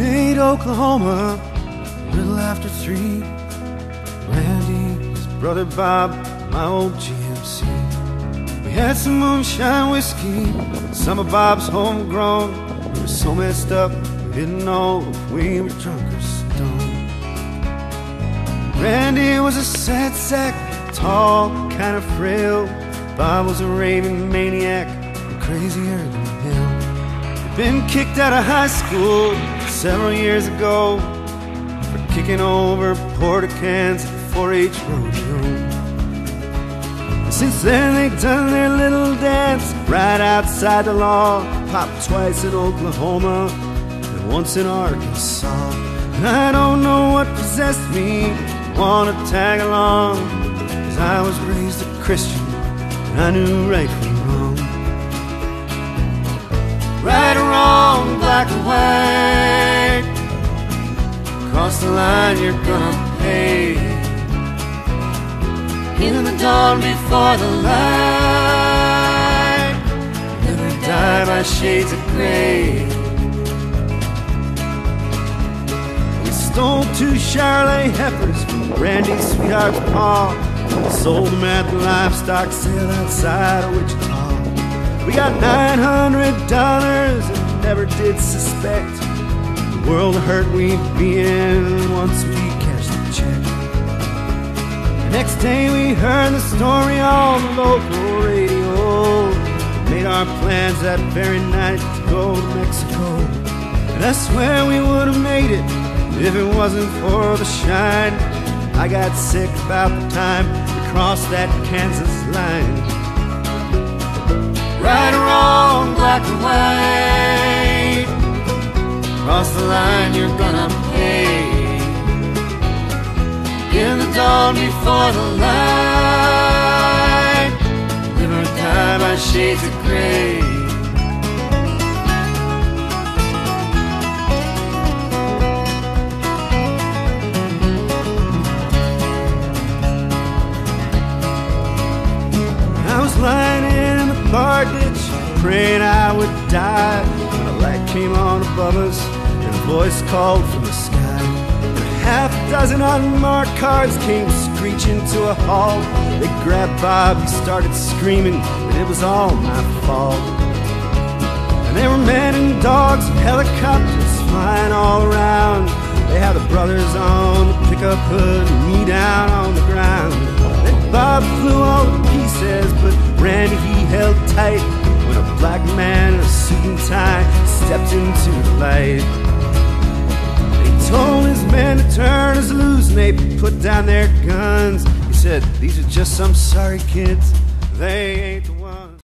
made Oklahoma a little after 3. Randy, his brother Bob, my old GMC. We had some moonshine whiskey, some of Bob's homegrown. We were so messed up, we didn't know if we were drunk or stoned. Randy was a sad sack, tall, kind of frail. Bob was a raving maniac, crazier than hell. He'd been kicked out of high school several years ago for kicking over porta cans at the 4-H rodeo. Since then they've done their little dance right outside the law. Popped twice in Oklahoma and once in Arkansas. And I don't know what possessed me to wanna tag along, 'cause I was raised a Christian and I knew right from wrong. Right or wrong, black or white, cross the line, you're gonna pay. In the dawn before the light, never die by shades of gray. We stole 2 Charolais heifers from Randy's sweetheart's paw. Sold them at the livestock sale outside of Wichita. We got $900 and never did suspect the world of hurt we'd be in once we cashed the check. The next day we heard the story on the local radio. We made our plans that very night to go to Mexico. And I swear we would have made it if it wasn't for the shine. I got sick about the time we crossed that Kansas line. Right or wrong, black or white, cross the line, you're gonna pay. In the dawn before the light, live or die by shades of gray. I was lying in the bar ditch, praying I would die, when a light came on above us. A voice called from the sky, and a half-dozen unmarked cars came screeching to a halt. They grabbed Bob, he started screaming that it was all my fault. And there were men and dogs and helicopters flying all around. They had the brothers on the pickup hood and me down on the ground. Then Bob flew all to pieces, but Randy he held tight, when a black man in a suit and tie stepped into the light. Told his men to turn us loose and they put down their guns. He said, "These are just some sorry kids. They ain't the